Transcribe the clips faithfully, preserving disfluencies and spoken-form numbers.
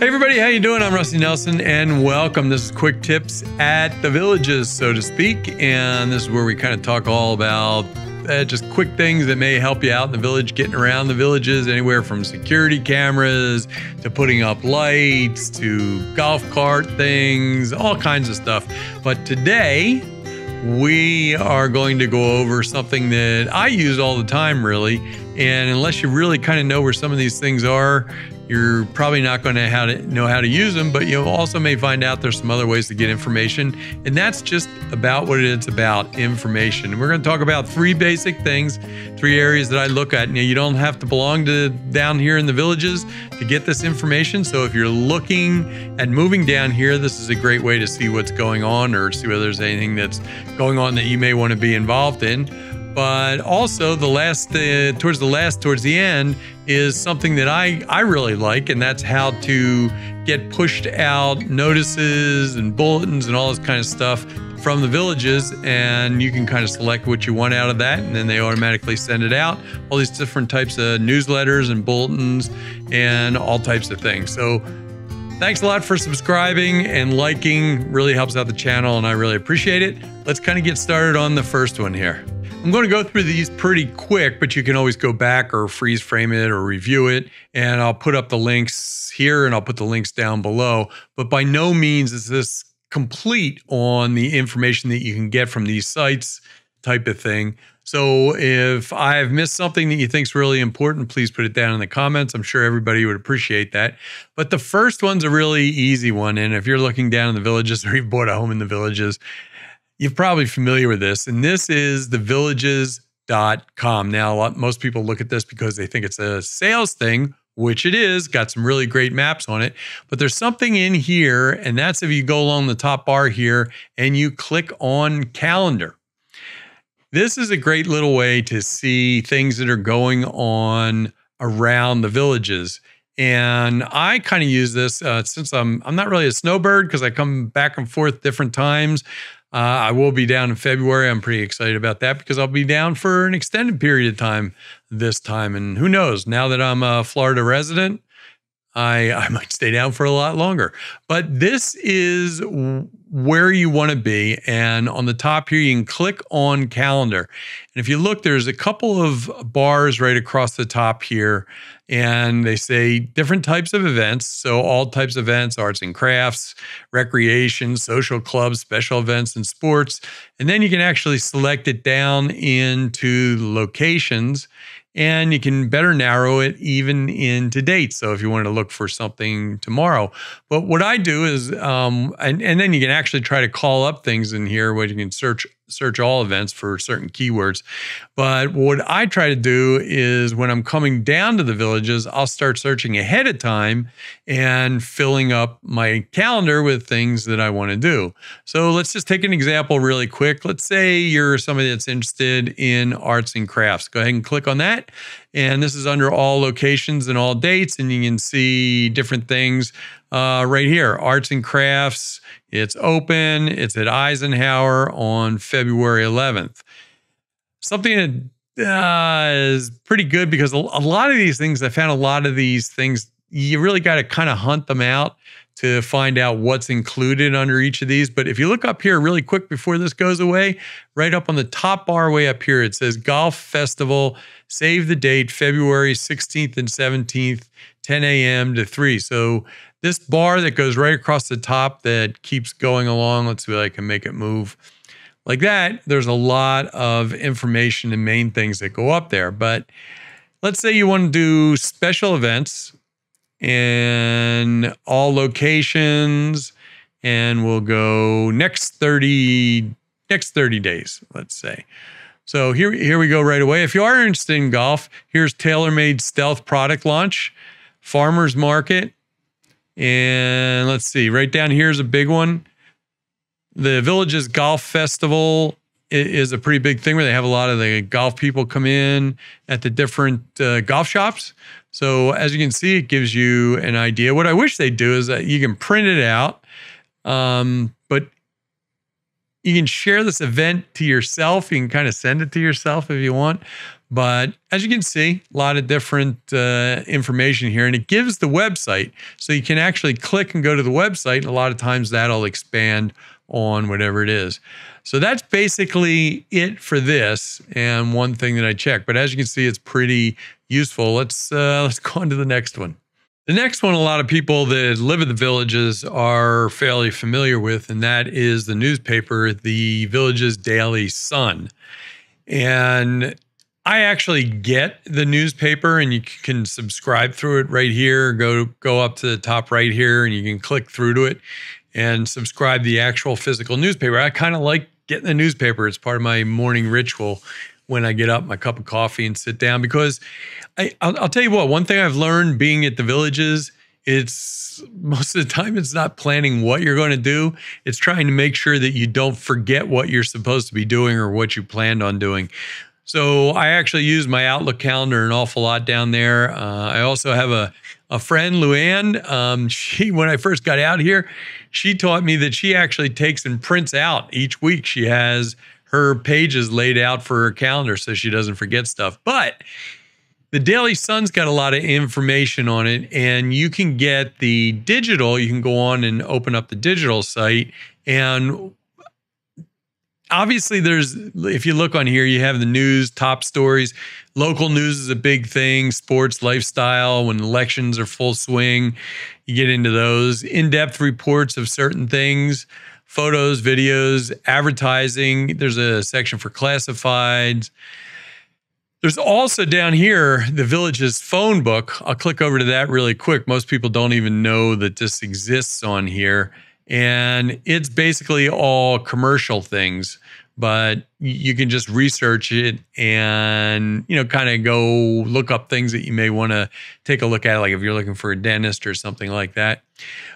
Hey everybody, how you doing? I'm Rusty Nelson and welcome. This is Quick Tips at The Villages, so to speak, and this is where we kind of talk all about uh, just quick things that may help you out in the village, getting around the villages, anywhere from security cameras to putting up lights to golf cart things, all kinds of stuff. But today we are going to go over something that I use all the time, really, and unless you really kind of know where some of these things are, you're probably not going to, how to know how to use them, but you also may find out there's some other ways to get information. And that's just about what it's about, information. And we're going to talk about three basic things, three areas that I look at. Now, you don't have to belong to down here in the villages to get this information. So if you're looking at moving down here, this is a great way to see what's going on or see whether there's anything that's going on that you may want to be involved in. But also the last, uh, towards the last, towards the end is something that I, I really like, and that's how to get pushed out notices and bulletins and all this kind of stuff from the villages, and you can kind of select what you want out of that, and then they automatically send it out. All these different types of newsletters and bulletins and all types of things. So thanks a lot for subscribing and liking. Really helps out the channel and I really appreciate it. Let's kind of get started on the first one here. I'm going to go through these pretty quick, but you can always go back or freeze frame it or review it. And I'll put up the links here and I'll put the links down below. But by no means is this complete on the information that you can get from these sites type of thing. So if I've missed something that you think is really important, please put it down in the comments. I'm sure everybody would appreciate that. But the first one's a really easy one. And if you're looking down in the villages or you've bought a home in the villages, you're probably familiar with this, and this is the villages dot com. Now, a lot, most people look at this because they think it's a sales thing, which it is, got some really great maps on it, but there's something in here, and that's if you go along the top bar here and you click on calendar. This is a great little way to see things that are going on around the villages. And I kind of use this uh, since I'm, I'm not really a snowbird because I come back and forth different times. Uh, I will be down in February. I'm pretty excited about that because I'll be down for an extended period of time this time. And who knows, now that I'm a Florida resident, I, I might stay down for a lot longer. But this is where you want to be. And on the top here, you can click on calendar. And if you look, there's a couple of bars right across the top here. And they say different types of events. So all types of events, arts and crafts, recreation, social clubs, special events, and sports. And then you can actually select it down into locations. And you can better narrow it even into dates. So if you wanted to look for something tomorrow. But what I do is, um, and, and then you can actually try to call up things in here where you can search search all events for certain keywords. But what I try to do is when I'm coming down to the villages, I'll start searching ahead of time and filling up my calendar with things that I want to do. So let's just take an example really quick. Let's say you're somebody that's interested in arts and crafts. Go ahead and click on that. And this is under all locations and all dates, and you can see different things uh, right here. Arts and crafts, it's open, it's at Eisenhower on February eleventh. Something that uh, is pretty good because a lot of these things, I found a lot of these things, you really got to kind of hunt them out to find out what's included under each of these. But if you look up here really quick before this goes away, right up on the top bar way up here, it says Golf Festival, save the date, February sixteenth and seventeenth, ten A M to three. So this bar that goes right across the top that keeps going along, let's see if I can make it move like that. There's a lot of information and main things that go up there. But let's say you want to do special events and all locations, and we'll go next thirty next thirty days, let's say. So here here we go right away. If you are interested in golf, here's TaylorMade Stealth product launch, farmers market, and let's see, right down here is a big one. The Villages Golf Festival is a pretty big thing where they have a lot of the golf people come in at the different uh, golf shops. So as you can see, it gives you an idea. What I wish they do is that you can print it out, um, but you can share this event to yourself. You can kind of send it to yourself if you want. But as you can see, a lot of different uh, information here, and it gives the website. So you can actually click and go to the website, and a lot of times that'll expand on whatever it is. So that's basically it for this and one thing that I checked. But as you can see, it's pretty useful. Let's, uh, let's go on to the next one. The next one a lot of people that live in the Villages are fairly familiar with, and that is the newspaper, The Villages Daily Sun. And I actually get the newspaper, and you can subscribe through it right here. Go, go up to the top right here, and you can click through to it and subscribe the actual physical newspaper. I kind of like getting the newspaper. It's part of my morning ritual when I get up, my cup of coffee, and sit down. Because I, I'll, I'll tell you what, one thing I've learned being at the Villages, it's most of the time it's not planning what you're going to do. It's trying to make sure that you don't forget what you're supposed to be doing or what you planned on doing. So I actually use my Outlook calendar an awful lot down there. Uh, I also have a, a friend, Luanne. Um, she, when I first got out here, she taught me that she actually takes and prints out each week. She has her pages laid out for her calendar so she doesn't forget stuff. But the Daily Sun's got a lot of information on it, and you can get the digital. You can go on and open up the digital site, and obviously, there's, if you look on here, you have the news, top stories. Local news is a big thing, sports, lifestyle, when elections are full swing, you get into those. In-depth reports of certain things, photos, videos, advertising. There's a section for classifieds. There's also down here, the Villages phone book. I'll click over to that really quick. Most people don't even know that this exists on here. And it's basically all commercial things, but you can just research it and, you know, kind of go look up things that you may want to take a look at, like if you're looking for a dentist or something like that.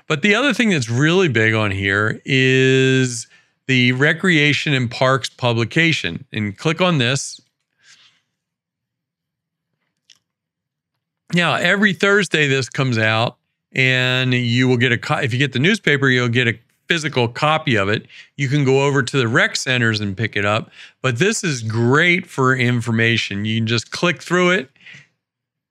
But the other thing that's really big on here is the Recreation and Parks publication. And click on this. Now, every Thursday this comes out. And you will get a, if you get the newspaper, you'll get a physical copy of it. You can go over to the rec centers and pick it up. But this is great for information. You can just click through it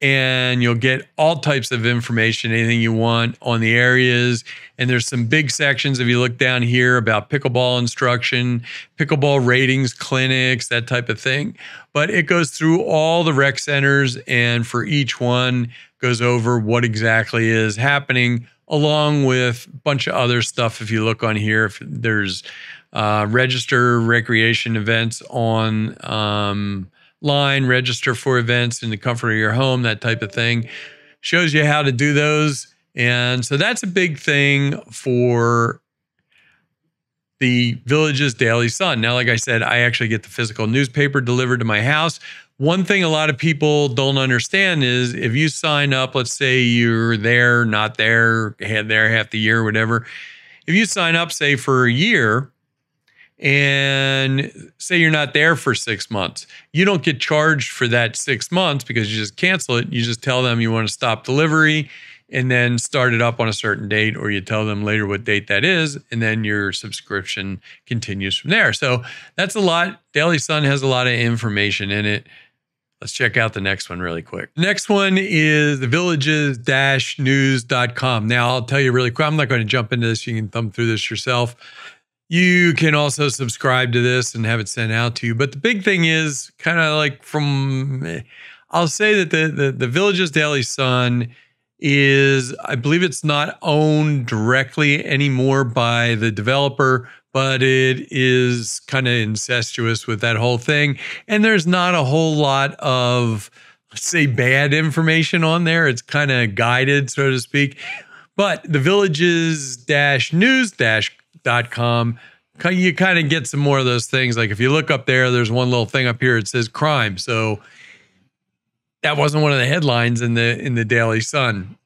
and you'll get all types of information, anything you want on the areas. And there's some big sections, if you look down here, about pickleball instruction, pickleball ratings, clinics, that type of thing. But it goes through all the rec centers, and for each one, goes over what exactly is happening, along with a bunch of other stuff. If you look on here, if there's uh, register recreation events on um, line, register for events in the comfort of your home, that type of thing. Shows you how to do those. And so that's a big thing for the Villages Daily Sun. Now, like I said, I actually get the physical newspaper delivered to my house. One thing a lot of people don't understand is if you sign up, let's say you're there, not there, had there half the year, whatever. If you sign up, say, for a year, and say you're not there for six months, you don't get charged for that six months because you just cancel it. You just tell them you want to stop delivery and then start it up on a certain date, or you tell them later what date that is, and then your subscription continues from there. So that's a lot. Daily Sun has a lot of information in it. Let's check out the next one really quick. Next one is the villages dash news dot com. Now, I'll tell you really quick, I'm not going to jump into this. You can thumb through this yourself. You can also subscribe to this and have it sent out to you. But the big thing is kind of like from, I'll say that the, the, the Villages Daily Sun is, I believe it's not owned directly anymore by the developer, but it is kind of incestuous with that whole thing. And there's not a whole lot of, let's say, bad information on there. It's kind of guided, so to speak. But the villages dash news dot com, you kind of get some more of those things. Like if you look up there, there's one little thing up here. It says crime. So that wasn't one of the headlines in the in the Daily Sun.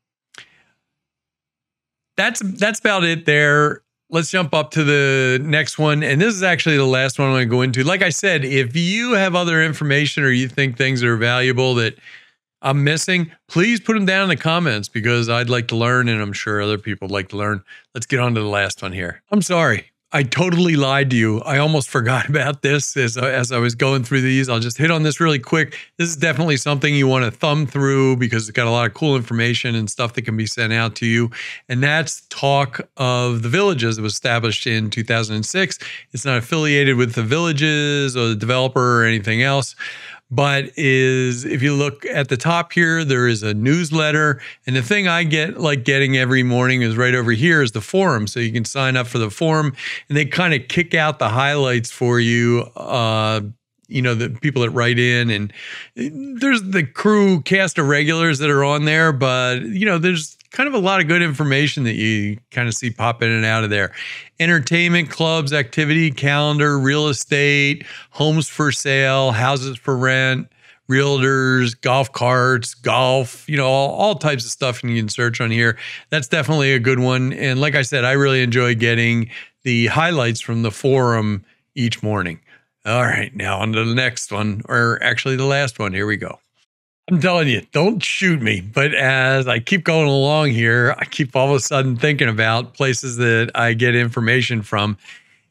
That's that's about it there. Let's jump up to the next one. And this is actually the last one I'm going to go into. Like I said, if you have other information or you think things are valuable that I'm missing, please put them down in the comments because I'd like to learn, and I'm sure other people would like to learn. Let's get on to the last one here. I'm sorry. I totally lied to you. I almost forgot about this as, as I was going through these. I'll just hit on this really quick. This is definitely something you want to thumb through because it's got a lot of cool information and stuff that can be sent out to you. And that's Talk of the Villages. It was established in two thousand six. It's not affiliated with the Villages or the developer or anything else. But is if you look at the top here, there is a newsletter. And the thing I get like getting every morning is right over here is the forum. So you can sign up for the forum and they kind of kick out the highlights for you. Uh, you know, the people that write in, and there's the crew cast of regulars that are on there. But, you know, there's kind of a lot of good information that you kind of see pop in and out of there. Entertainment, clubs, activity, calendar, real estate, homes for sale, houses for rent, realtors, golf carts, golf, you know, all, all types of stuff you can search on here. That's definitely a good one. And like I said, I really enjoy getting the highlights from the forum each morning. All right, now on to the next one, or actually the last one. Here we go. I'm telling you, don't shoot me. But as I keep going along here, I keep all of a sudden thinking about places that I get information from.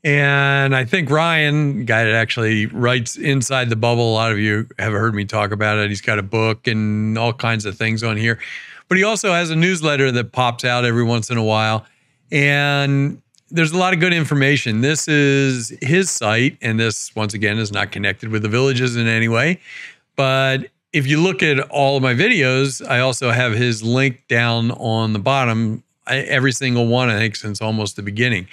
And I think Ryan, the guy that actually writes Inside the Bubble, a lot of you have heard me talk about it. He's got a book and all kinds of things on here. But he also has a newsletter that pops out every once in a while. And there's a lot of good information. This is his site. And this, once again, is not connected with the Villages in any way. But if you look at all of my videos, I also have his link down on the bottom, I, every single one, I think, since almost the beginning.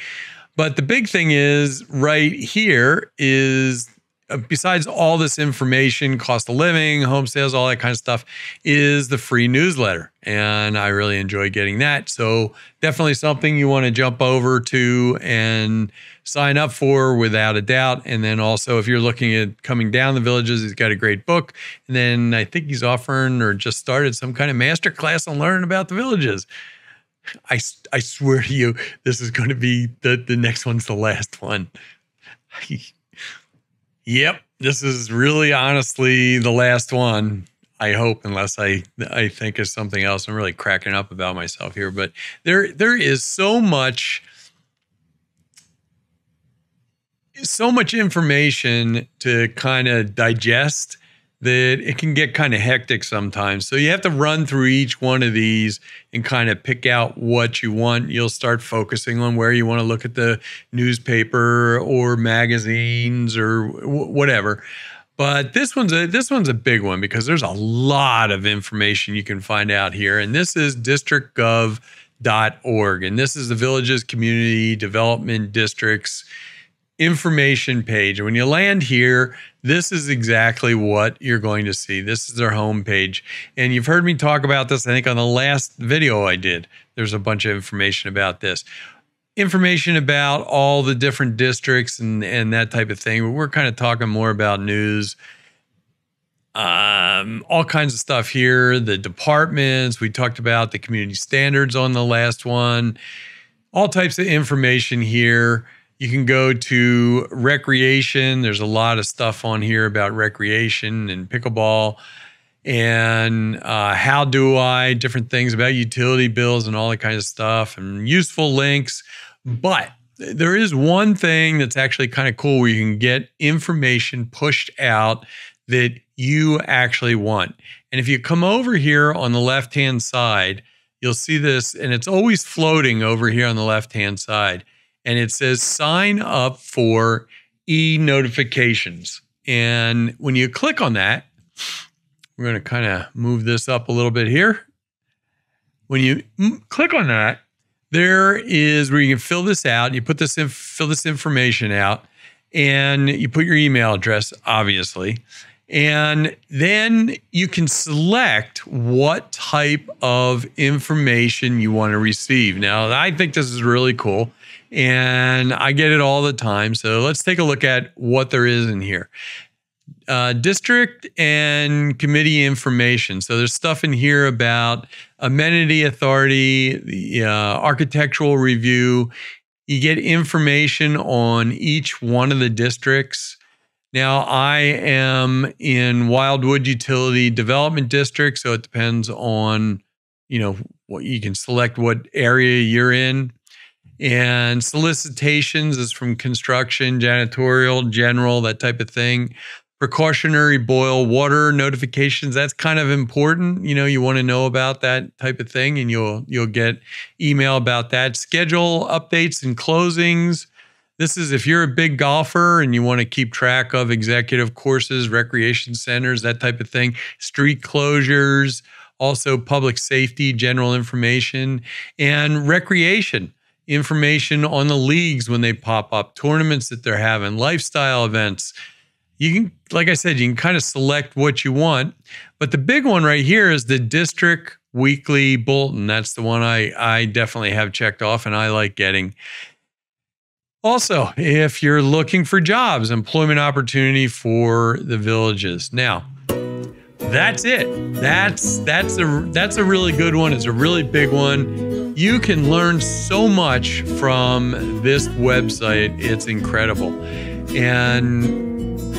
But the big thing is right here is, uh, besides all this information, cost of living, home sales, all that kind of stuff, is the free newsletter. And I really enjoy getting that. So definitely something you want to jump over to and sign up for without a doubt. And then also, if you're looking at coming down the Villages, he's got a great book. And then I think he's offering or just started some kind of master class on learning about the Villages. I, I swear to you, this is going to be the, the next one's the last one. Yep, this is really honestly the last one. I hope, unless I I think of something else. I'm really cracking up about myself here, but there there is so much so much information to kind of digest that it can get kind of hectic sometimes. So you have to run through each one of these and kind of pick out what you want. You'll start focusing on where you want to look at the newspaper or magazines or whatever. But this one's a this one's a big one because there's a lot of information you can find out here. And this is district gov dot org. And this is the Villages Community Development Districts information page. When you land here, this is exactly what you're going to see. This is their homepage. And you've heard me talk about this, I think, on the last video I did. There's a bunch of information about this. Information about all the different districts and, and that type of thing. But we're kind of talking more about news. Um, all kinds of stuff here. The departments. We talked about the community standards on the last one. All types of information here. You can go to recreation. There's a lot of stuff on here about recreation and pickleball and uh, how do I, different things about utility bills and all that kind of stuff and useful links. But there is one thing that's actually kind of cool where you can get information pushed out that you actually want. And if you come over here on the left-hand side, you'll see this, and it's always floating over here on the left-hand side. And it says, sign up for e-notifications. And when you click on that, we're going to kind of move this up a little bit here. When you click on that, there is where you can fill this out. You put this in, fill this information out, and you put your email address, obviously. And then you can select what type of information you want to receive. Now, I think this is really cool, and I get it all the time. So let's take a look at what there is in here. Uh, district and committee information. So there's stuff in here about amenity authority, the uh, architectural review. You get information on each one of the districts. Now, I am in Wildwood Utility Development District, so it depends on, you know, what you can select what area you're in. And solicitations is from construction, janitorial, general, that type of thing. Precautionary boil water notifications, that's kind of important. You know, you want to know about that type of thing, and you'll you'll get email about that. Schedule updates and closings. This is if you're a big golfer and you want to keep track of executive courses, recreation centers, that type of thing. Street closures, also public safety, general information, and recreation. Information on the leagues when they pop up, tournaments that they're having, lifestyle events. You can, like I said, you can kind of select what you want. But the big one right here is the District Weekly Bulletin. That's the one I, I definitely have checked off and I like getting. Also, if you're looking for jobs, employment opportunity for the Villages. Now, that's it. That's, that's, a, that's a really good one. It's a really big one. You can learn so much from this website. It's incredible. And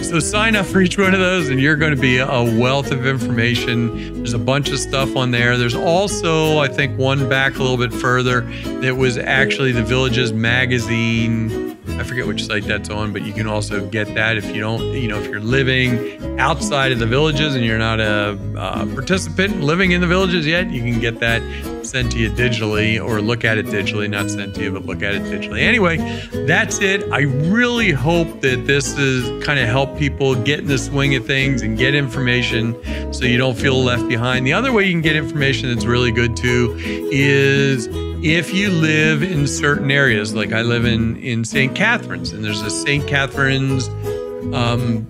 so sign up for each one of those and you're going to be a wealth of information. There's a bunch of stuff on there. There's also, I think, one back a little bit further that was actually the Villages magazine. I forget which site that's on, but you can also get that if you don't, you know, if you're living outside of the Villages and you're not a, a participant living in the Villages yet, you can get that sent to you digitally or look at it digitally, not sent to you, but look at it digitally. Anyway, that's it. I really hope that this is kind of help people get in the swing of things and get information so you don't feel left behind. The other way you can get information that's really good too is if you live in certain areas, like I live in, in Saint Catharines, and there's a Saint Catharines um,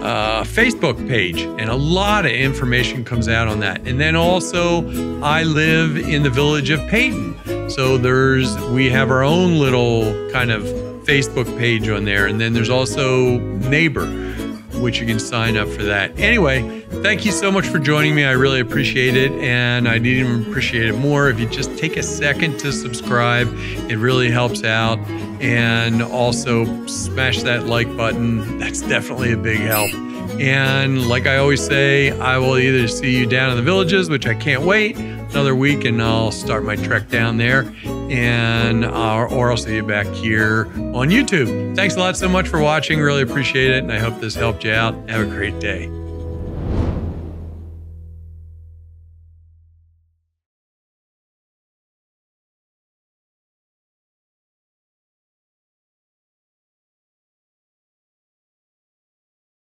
uh, Facebook page, and a lot of information comes out on that. And then also, I live in the village of Peyton. So there's, we have our own little kind of Facebook page on there. And then there's also Neighbor, which you can sign up for that. Anyway, thank you so much for joining me. I really appreciate it, and I'd even appreciate it more if you just take a second to subscribe. It really helps out, and also smash that like button. That's definitely a big help. And like I always say, I will either see you down in the Villages, which I can't wait, another week, and I'll start my trek down there, and uh, or I'll see you back here on YouTube. Thanks a lot so much for watching. Really appreciate it, and I hope this helped you out. Have a great day.